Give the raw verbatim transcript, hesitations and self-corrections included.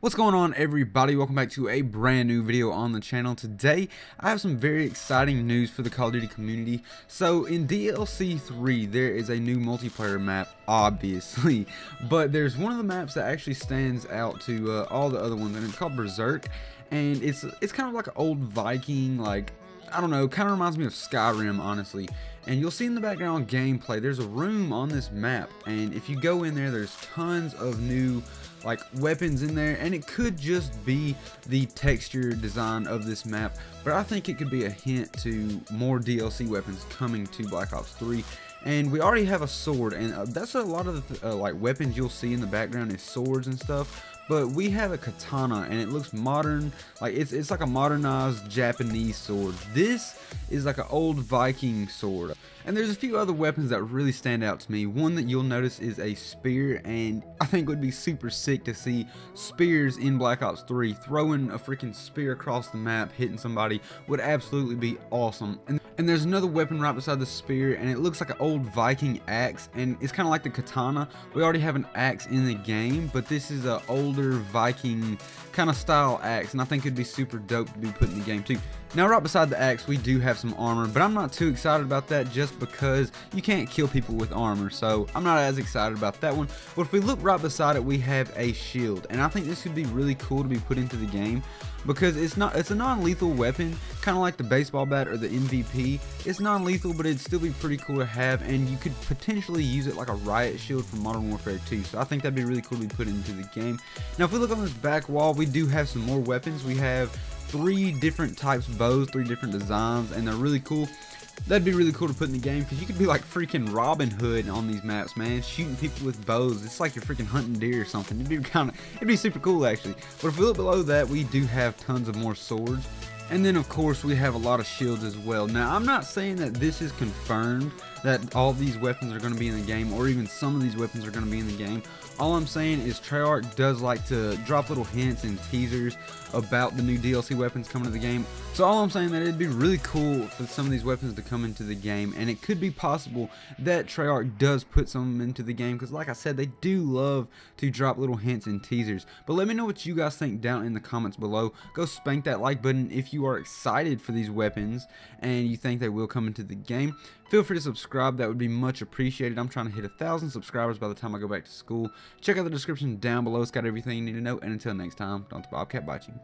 What's going on, everybody? Welcome back to a brand new video on the channel. Today I have some very exciting news for the Call of Duty community. So in D L C three there is a new multiplayer map, obviously, but there's one of the maps that actually stands out to uh, all the other ones, and it's called Berserk, and it's it's kind of like an old Viking, like, I don't know, kind of reminds me of Skyrim, honestly. And you'll see in the background gameplay, there's a room on this map, and if you go in there, there's tons of new like weapons in there, and it could just be the texture design of this map, but I think it could be a hint to more D L C weapons coming to Black Ops three. And we already have a sword, and uh, that's a lot of the th uh, like weapons you'll see in the background is swords and stuff, but we have a katana, and it looks modern, like it's, it's like a modernized Japanese sword. This is like an old Viking sword. And there's a few other weapons that really stand out to me. One that you'll notice is a spear, and I think it would be super sick to see spears in Black Ops three. Throwing a freaking spear across the map, hitting somebody, would absolutely be awesome. And And there's another weapon right beside the spear, and it looks like an old Viking axe, and it's kind of like the katana. We already have an axe in the game, but this is an older Viking kind of style axe, and I think it'd be super dope to be put in the game too. Now right beside the axe we do have some armor, but I'm not too excited about that just because you can't kill people with armor, so I'm not as excited about that one. But if we look right beside it, we have a shield, and I think this could be really cool to be put into the game, because it's not it's a non-lethal weapon, kind of like the baseball bat or the M V P. It's non-lethal, but it'd still be pretty cool to have, and you could potentially use it like a riot shield from Modern Warfare two, so I think that'd be really cool to be put into the game. Now if we look on this back wall, we do have some more weapons. We have three different types of bows, three different designs, and they're really cool. That'd be really cool to put in the game, because you could be like freaking Robin Hood on these maps, man, shooting people with bows. It's like you're freaking hunting deer or something. It'd be kind of, it'd be super cool actually. But if we look below that, we do have tons of more swords, and then of course we have a lot of shields as well. Now I'm not saying that this is confirmed, that all these weapons are going to be in the game, or even some of these weapons are going to be in the game. All I'm saying is Treyarch does like to drop little hints and teasers about the new D L C weapons coming to the game. So all I'm saying that it'd be really cool for some of these weapons to come into the game, and it could be possible that Treyarch does put some of them into the game, because like I said, they do love to drop little hints and teasers. But let me know what you guys think down in the comments below. Go spank that like button if you are excited for these weapons and you think they will come into the game. Feel free to subscribe, that would be much appreciated. I'm trying to hit a thousand subscribers by the time I go back to school. Check out the description down below, it's got everything you need to know, and until next time, don't the bobcat bite you.